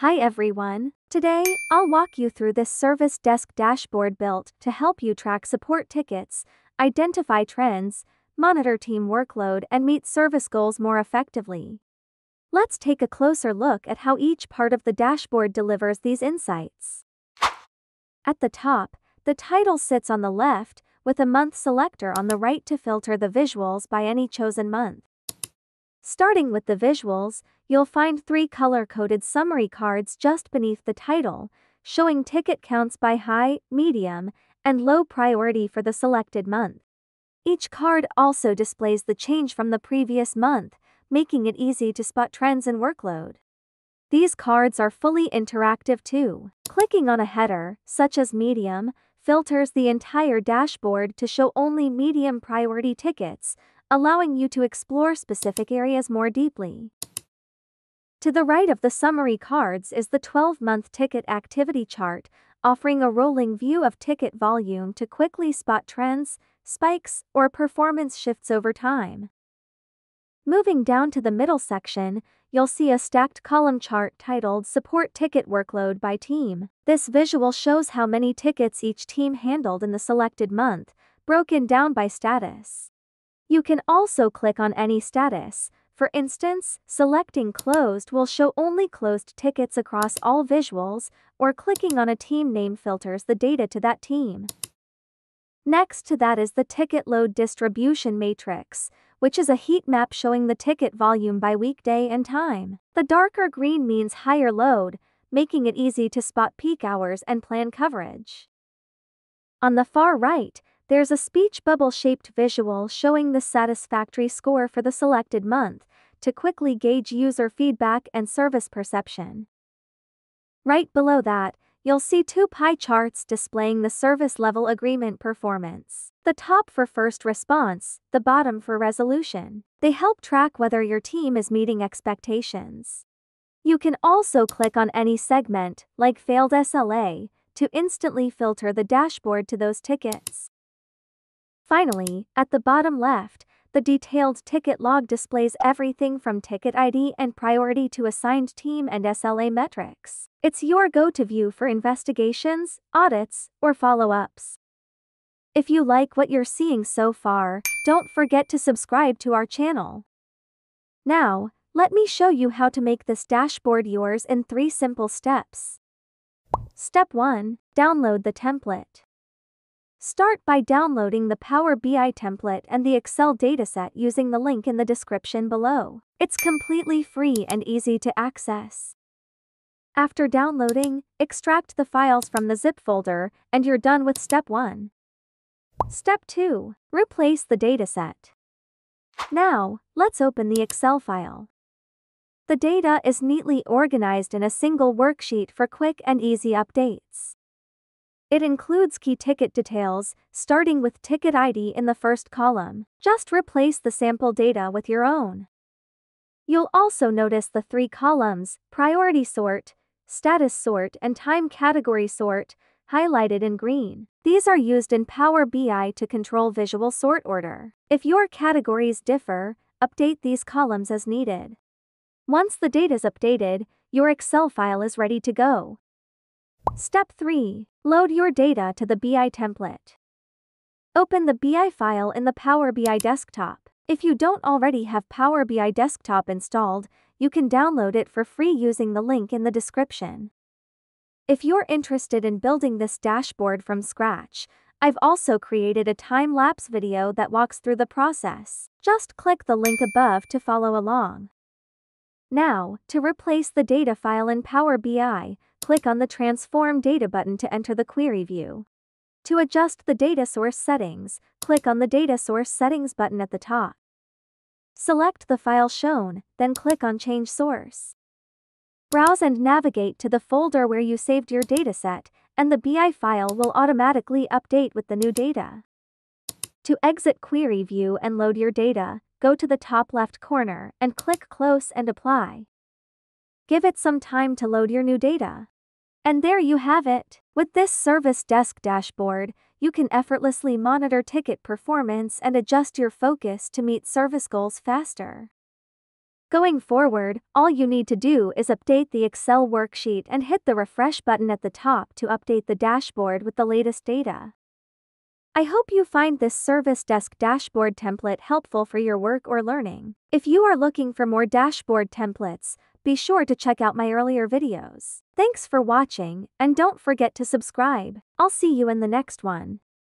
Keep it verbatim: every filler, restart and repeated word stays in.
Hi everyone, today, I'll walk you through this service desk dashboard built to help you track support tickets, identify trends, monitor team workload and meet service goals more effectively. Let's take a closer look at how each part of the dashboard delivers these insights. At the top, the title sits on the left, with a month selector on the right to filter the visuals by any chosen month. Starting with the visuals, you'll find three color-coded summary cards just beneath the title, showing ticket counts by high, medium, and low priority for the selected month. Each card also displays the change from the previous month, making it easy to spot trends in workload. These cards are fully interactive too. Clicking on a header, such as medium, filters the entire dashboard to show only medium priority tickets, allowing you to explore specific areas more deeply. To the right of the summary cards is the twelve-month ticket activity chart, offering a rolling view of ticket volume to quickly spot trends, spikes, or performance shifts over time. Moving down to the middle section, you'll see a stacked column chart titled Support Ticket Workload by Team. This visual shows how many tickets each team handled in the selected month, broken down by status. You can also click on any status. For instance, selecting closed will show only closed tickets across all visuals, or clicking on a team name filters the data to that team. Next to that is the ticket load distribution matrix, which is a heat map showing the ticket volume by weekday and time. The darker green means higher load, making it easy to spot peak hours and plan coverage. On the far right, there's a speech bubble-shaped visual showing the satisfactory score for the selected month to quickly gauge user feedback and service perception. Right below that, you'll see two pie charts displaying the service level agreement performance. The top for first response, the bottom for resolution. They help track whether your team is meeting expectations. You can also click on any segment, like failed S L A, to instantly filter the dashboard to those tickets. Finally, at the bottom left, the detailed ticket log displays everything from ticket I D and priority to assigned team and S L A metrics. It's your go-to view for investigations, audits, or follow-ups. If you like what you're seeing so far, don't forget to subscribe to our channel. Now, let me show you how to make this dashboard yours in three simple steps. Step one. Download the template. Start by downloading the Power B I template and the Excel dataset using the link in the description below. It's completely free and easy to access. After downloading, extract the files from the zip folder, and you're done with step one. Step two. Replace the dataset. Now, let's open the Excel file. The data is neatly organized in a single worksheet for quick and easy updates. It includes key ticket details, starting with ticket I D in the first column. Just replace the sample data with your own. You'll also notice the three columns, priority sort, status sort, and time category sort, highlighted in green. These are used in Power B I to control visual sort order. If your categories differ, update these columns as needed. Once the data is updated, your Excel file is ready to go. Step three. Load your data to the B I template. Open the B I file in the Power B I desktop. If you don't already have Power B I desktop installed, you can download it for free using the link in the description. If you're interested in building this dashboard from scratch, I've also created a time-lapse video that walks through the process. Just click the link above to follow along. Now, to replace the data file in Power B I, click on the Transform Data button to enter the query view. To adjust the data source settings, click on the Data Source Settings button at the top. Select the file shown, then click on Change Source. Browse and navigate to the folder where you saved your dataset, and the B I file will automatically update with the new data. To exit query view and load your data, go to the top left corner and click Close and Apply. Give it some time to load your new data. And there you have it. With this service desk dashboard, you can effortlessly monitor ticket performance and adjust your focus to meet service goals faster. Going forward, all you need to do is update the Excel worksheet and hit the refresh button at the top to update the dashboard with the latest data. I hope you find this Service Desk dashboard template helpful for your work or learning. If you are looking for more dashboard templates, be sure to check out my earlier videos. Thanks for watching, and don't forget to subscribe. I'll see you in the next one.